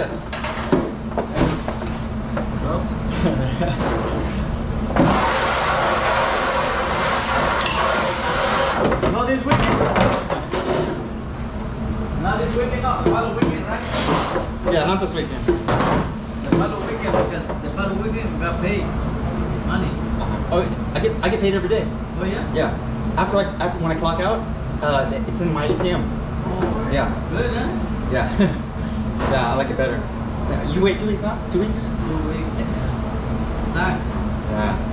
Yes. Well. Not this weekend. Not this weekend, not the following weekend, right? Yeah, not this weekend. The following weekend, because the following weekend we got paid money. Oh, I get paid every day. Oh yeah? Yeah. After when I clock out, it's in my ATM. Oh, right. Yeah. Good, huh? Yeah. Yeah, I like it better. Yeah, you wait 2 weeks now? 2 weeks? 2 weeks. Yeah. Sucks. Yeah.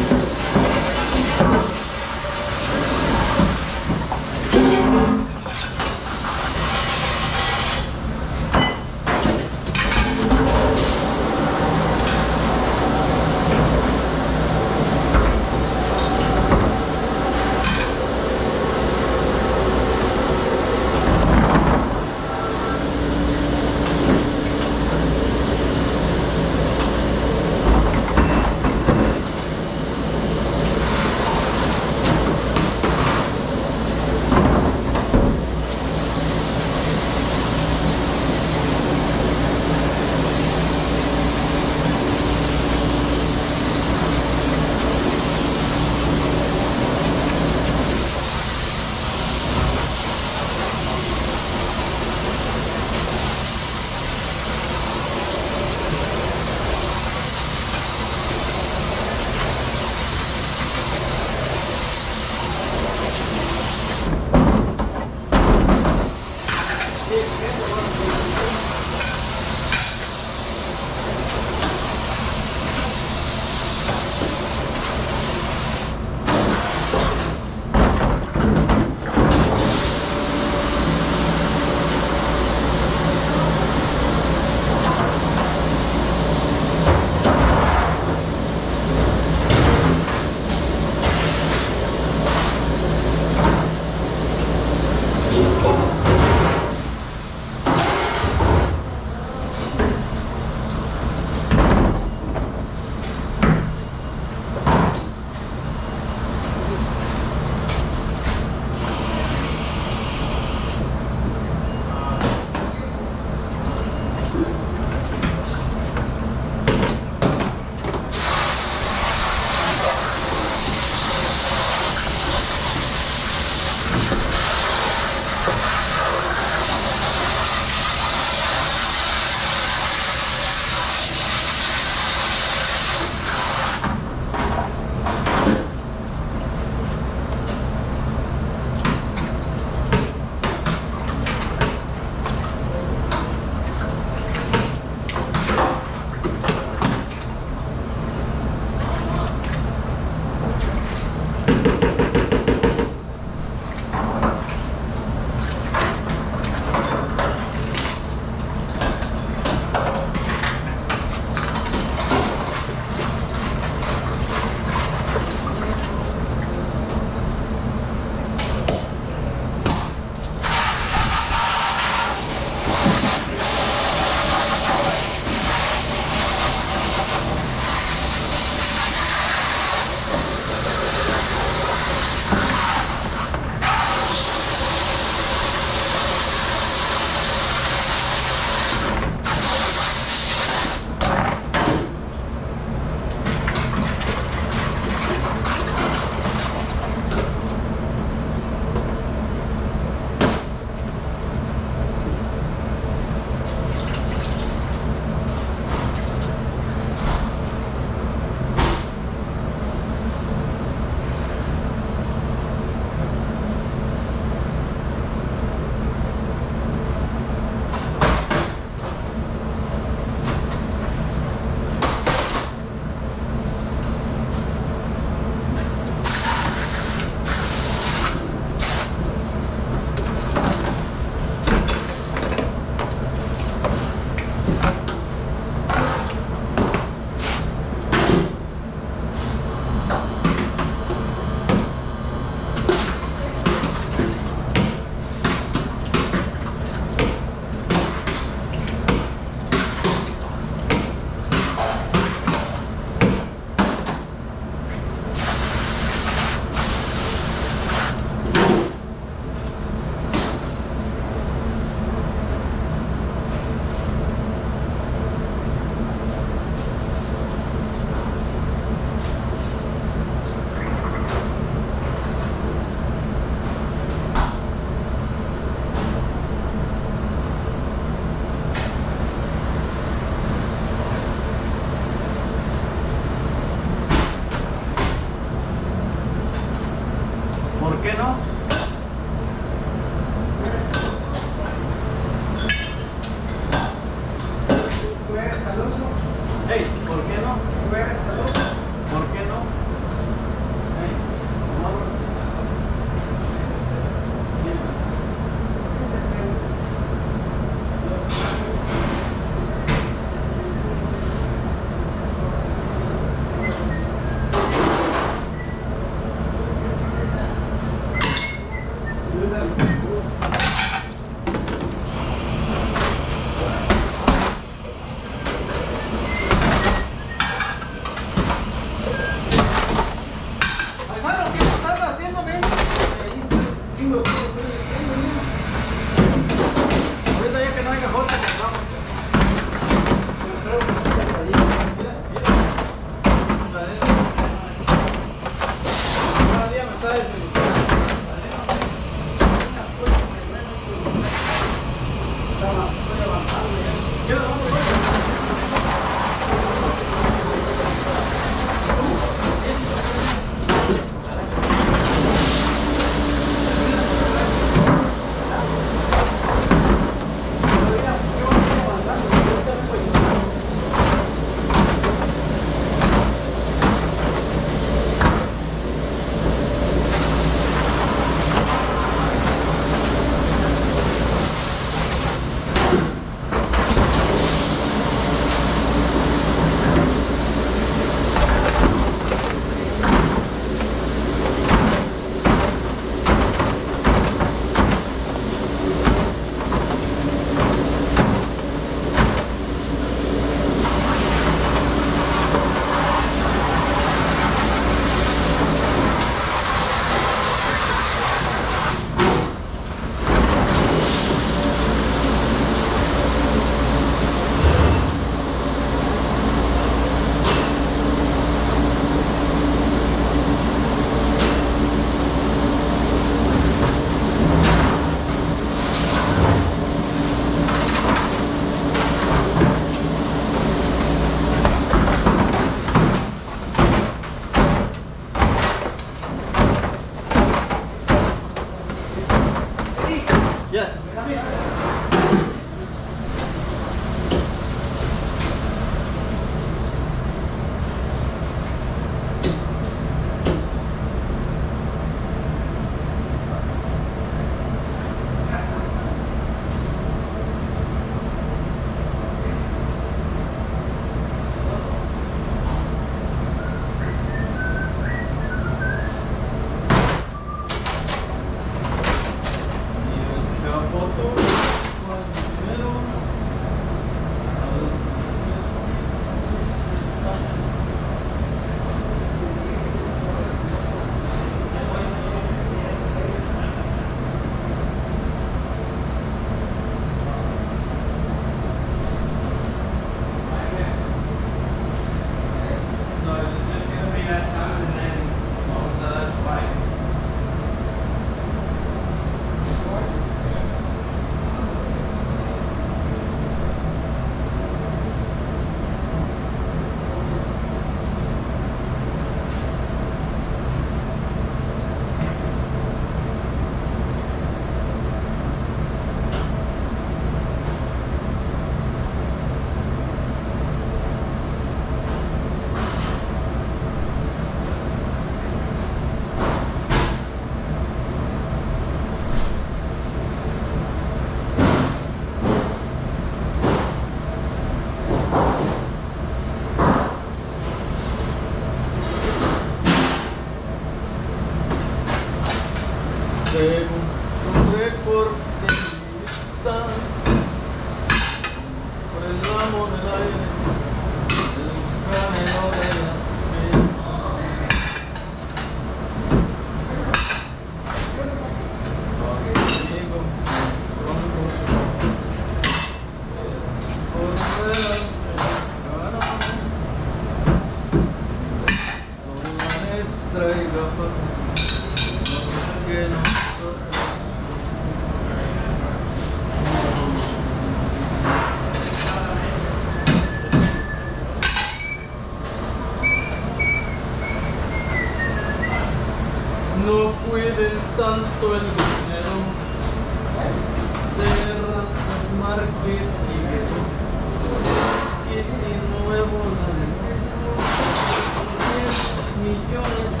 Millones